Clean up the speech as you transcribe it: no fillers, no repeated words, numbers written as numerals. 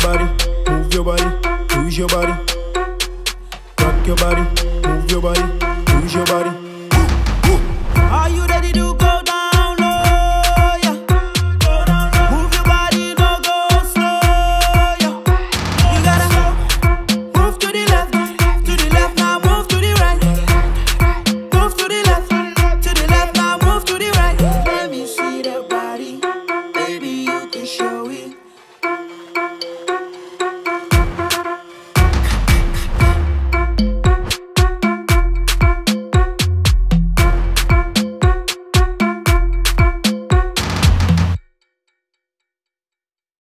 your body, move your body, lose your body. Rock your body, move your body.